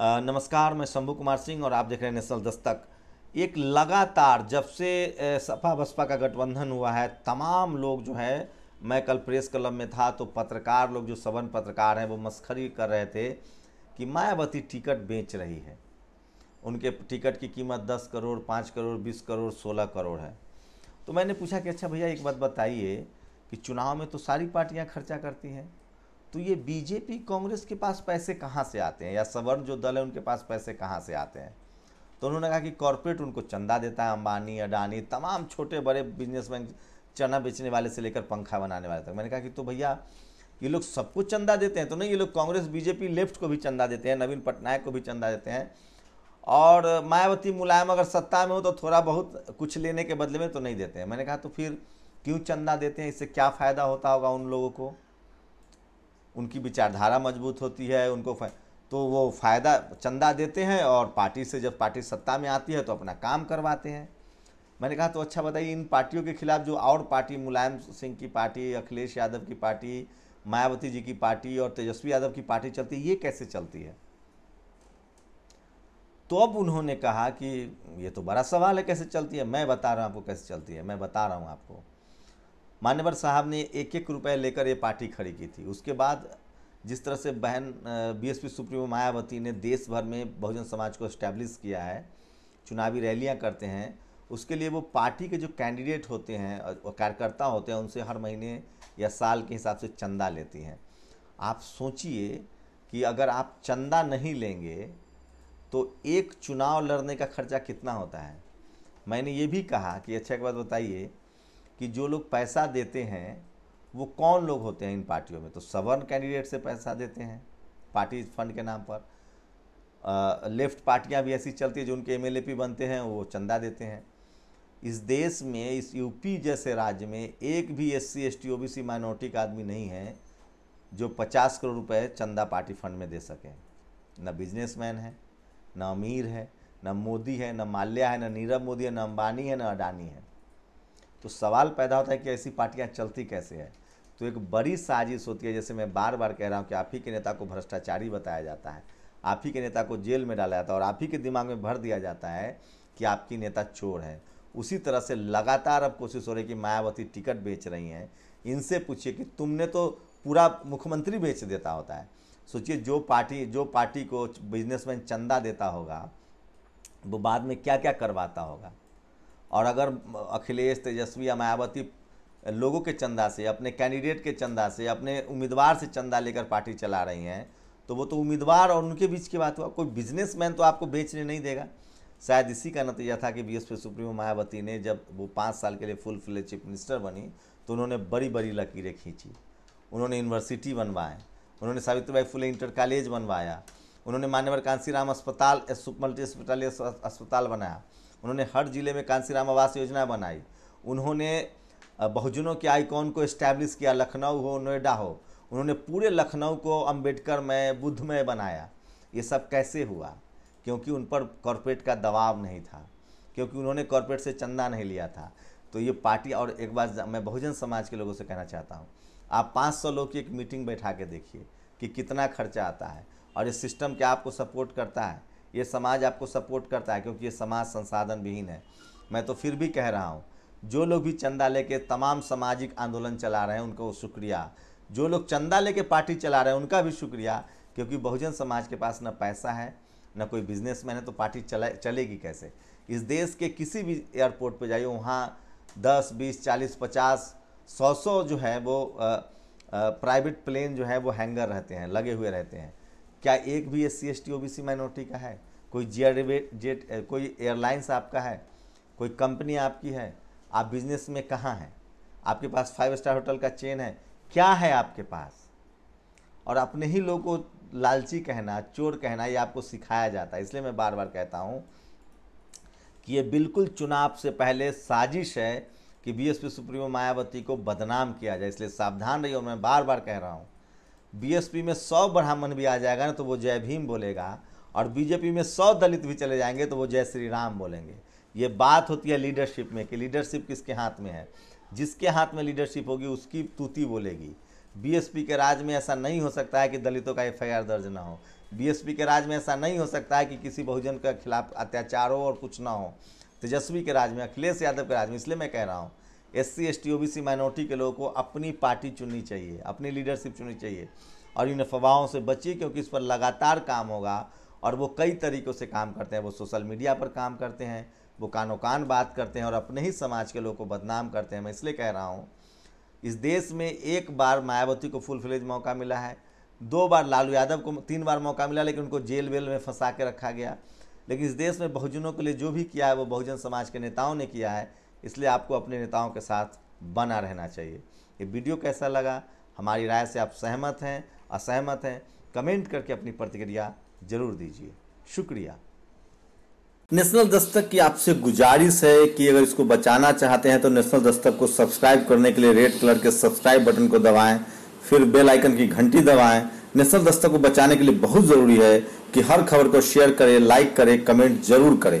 नमस्कार, मैं शंभू कुमार सिंह और आप देख रहे हैं नेशनल दस्तक। एक लगातार जब से सपा बसपा का गठबंधन हुआ है, तमाम लोग जो है, मैं कल प्रेस क्लब में था तो पत्रकार लोग जो सवन पत्रकार हैं वो मस्खरी कर रहे थे कि मायावती टिकट बेच रही है। उनके टिकट की कीमत 10 करोड़ 5 करोड़ 20 करोड़ 16 करोड़ है। तो मैंने पूछा कि अच्छा भैया एक बात बताइए कि चुनाव में तो सारी पार्टियां खर्चा करती हैं, तो ये बीजेपी कांग्रेस के पास पैसे कहाँ से आते हैं या सवर्ण जो दल है उनके पास पैसे कहाँ से आते हैं? तो उन्होंने कहा कि कॉरपोरेट उनको चंदा देता है, अंबानी अडानी तमाम छोटे बड़े बिजनेसमैन, चना बेचने वाले से लेकर पंखा बनाने वाले तक। मैंने कहा कि तो भैया ये लोग सबको चंदा देते हैं? तो नहीं, ये लोग कांग्रेस बीजेपी लेफ्ट को भी चंदा देते हैं, नवीन पटनायक को भी चंदा देते हैं, और मायावती मुलायम अगर सत्ता में हो तो थोड़ा बहुत कुछ लेने के बदले में तो नहीं देते हैं। मैंने कहा तो फिर क्यों चंदा देते हैं? इससे क्या फ़ायदा होता होगा उन लोगों को? उनकी विचारधारा मजबूत होती है, उनको तो वो फ़ायदा चंदा देते हैं और पार्टी से जब पार्टी सत्ता में आती है तो अपना काम करवाते हैं। मैंने कहा तो अच्छा बताइए इन पार्टियों के खिलाफ जो और पार्टी, मुलायम सिंह की पार्टी, अखिलेश यादव की पार्टी, मायावती जी की पार्टी और तेजस्वी यादव की पार्टी चलती है, ये कैसे चलती है? तो अब उन्होंने कहा कि ये तो बड़ा सवाल है कैसे चलती है। मैं बता रहा हूँ आपको कैसे चलती है, मैं बता रहा हूँ आपको। मान्यवर साहब ने एक एक रुपये लेकर ये पार्टी खड़ी की थी। उसके बाद जिस तरह से बहन बीएसपी सुप्रीमो मायावती ने देश भर में बहुजन समाज को इस्टेब्लिश किया है, चुनावी रैलियां करते हैं, उसके लिए वो पार्टी के जो कैंडिडेट होते हैं और कार्यकर्ता होते हैं उनसे हर महीने या साल के हिसाब से चंदा लेती हैं। आप सोचिए कि अगर आप चंदा नहीं लेंगे तो एक चुनाव लड़ने का खर्चा कितना होता है। मैंने ये भी कहा कि अच्छा एक बात बताइए कि जो लोग पैसा देते हैं वो कौन लोग होते हैं इन पार्टियों में? तो सवर्ण कैंडिडेट से पैसा देते हैं पार्टी फंड के नाम पर। लेफ्ट पार्टियां भी ऐसी चलती है जो उनके एमएलएपी बनते हैं वो चंदा देते हैं। इस देश में, इस यूपी जैसे राज्य में एक भी SC ST OBC माइनॉरिटी का आदमी नहीं है जो 50 करोड़ रुपए चंदा पार्टी फंड में दे सके। ना बिजनेसमैन है, ना अमीर है, ना मोदी है, ना माल्या है, ना नीरव मोदी है, ना अंबानी है, ना अडानी है। तो सवाल पैदा होता है कि ऐसी पार्टियां चलती कैसे हैं? तो एक बड़ी साजिश होती है। जैसे मैं बार बार कह रहा हूं कि आप ही के नेता को भ्रष्टाचारी बताया जाता है, आप ही के नेता को जेल में डाला जाता है और आप ही के दिमाग में भर दिया जाता है कि आपकी नेता चोर है। उसी तरह से लगातार अब कोशिश हो रही है कि मायावती टिकट बेच रही हैं, इनसे पूछिए कि तुमने तो पूरा मुख्यमंत्री बेच देता होता है। सोचिए जो पार्टी को बिजनेसमैन चंदा देता होगा वो बाद में क्या क्या करवाता होगा। और अगर अखिलेश, तेजस्वी या मायावती लोगों के चंदा से, अपने कैंडिडेट के चंदा से, अपने उम्मीदवार से चंदा लेकर पार्टी चला रही हैं तो वो तो उम्मीदवार और उनके बीच की बात हुआ, कोई बिजनेसमैन तो आपको बेचने नहीं देगा। शायद इसी का नतीजा था कि बीएसपी सुप्रीमो मायावती ने जब वो 5 साल के लिए फुल फ्लेज चीफ मिनिस्टर बनी तो उन्होंने बड़ी बड़ी लकीरें खींची। उन्होंने यूनिवर्सिटी बनवाए, उन्होंने सावित्रीबाई फुले इंटर कॉलेज बनवाया, उन्होंने मान्यवर कांशीराम अस्पताल मल्टी स्पेशलिटी अस्पताल बनाया, उन्होंने हर जिले में कांशीराम आवास योजना बनाई, उन्होंने बहुजनों के आइकॉन को इस्टेब्लिश किया, लखनऊ हो नोएडा हो, उन्होंने पूरे लखनऊ को अम्बेडकर में बुद्धमय बनाया। ये सब कैसे हुआ? क्योंकि उन पर कॉरपोरेट का दबाव नहीं था, क्योंकि उन्होंने कॉरपोरेट से चंदा नहीं लिया था। तो ये पार्टी, और एक बात मैं बहुजन समाज के लोगों से कहना चाहता हूँ, आप 500 लोग की एक मीटिंग बैठा के देखिए कि कितना खर्चा आता है और ये सिस्टम क्या आपको सपोर्ट करता है, ये समाज आपको सपोर्ट करता है, क्योंकि ये समाज संसाधन विहीन है। मैं तो फिर भी कह रहा हूँ जो लोग भी चंदा लेके तमाम सामाजिक आंदोलन चला रहे हैं उनको शुक्रिया, जो लोग चंदा लेके पार्टी चला रहे हैं उनका भी शुक्रिया, क्योंकि बहुजन समाज के पास ना पैसा है ना कोई बिजनेसमैन है तो पार्टी चलेगी कैसे? इस देश के किसी भी एयरपोर्ट पर जाइए, वहाँ 10, 20, 40, 50, 100 जो है वो प्राइवेट प्लेन जो है वो हैंगर रहते हैं, लगे हुए रहते हैं। क्या एक भी SC ST OBC माइनॉरिटी का है? कोई जेट कोई एयरलाइंस आपका है? कोई कंपनी आपकी है? आप बिजनेस में कहाँ हैं? आपके पास 5 स्टार होटल का चेन है? क्या है आपके पास? और अपने ही लोगों को लालची कहना, चोर कहना, ये आपको सिखाया जाता है। इसलिए मैं बार बार कहता हूँ कि ये बिल्कुल चुनाव से पहले साजिश है कि बीएसपी सुप्रीमो मायावती को बदनाम किया जाए। इसलिए सावधान रहिए। और मैं बार बार कह रहा हूँ बीएसपी में 100 ब्राह्मण भी आ जाएगा ना तो वो जय भीम बोलेगा, और बीजेपी में 100 दलित भी चले जाएंगे तो वो जय श्री राम बोलेंगे। ये बात होती है लीडरशिप में कि लीडरशिप किसके हाथ में है। जिसके हाथ में लीडरशिप होगी उसकी तूती बोलेगी। बीएसपी के राज में ऐसा नहीं हो सकता है कि दलितों का FIR दर्ज ना हो, बीएसपी के राज में ऐसा नहीं हो सकता है कि किसी बहुजन के खिलाफ अत्याचार हो और कुछ ना हो। तेजस्वी के राज में, अखिलेश यादव के राज में। इसलिए मैं कह रहा हूँ SC ST OBC माइनॉरिटी के लोगों को अपनी पार्टी चुननी चाहिए, अपनी लीडरशिप चुननी चाहिए और इन अफवाहों से बचिए, क्योंकि इस पर लगातार काम होगा और वो कई तरीक़ों से काम करते हैं। वो सोशल मीडिया पर काम करते हैं, वो कानों कान बात करते हैं और अपने ही समाज के लोगों को बदनाम करते हैं। मैं इसलिए कह रहा हूँ इस देश में एक बार मायावती को फुल फ्लेज मौका मिला है, 2 बार लालू यादव को 3 बार मौका मिला, लेकिन उनको जेल वेल में फंसा के रखा गया। लेकिन इस देश में बहुजनों के लिए जो भी किया है वो बहुजन समाज के नेताओं ने किया है, इसलिए आपको अपने नेताओं के साथ बना रहना चाहिए। ये वीडियो कैसा लगा, हमारी राय से आप सहमत हैं असहमत हैं, कमेंट करके अपनी प्रतिक्रिया जरूर दीजिए। शुक्रिया। नेशनल दस्तक की आपसे गुजारिश है कि अगर इसको बचाना चाहते हैं तो नेशनल दस्तक को सब्सक्राइब करने के लिए रेड कलर के सब्सक्राइब बटन को दबाएं, फिर बेल आइकन की घंटी दबाएं। नेशनल दस्तक को बचाने के लिए बहुत जरूरी है कि हर खबर को शेयर करें, लाइक करें, कमेंट जरूर करें।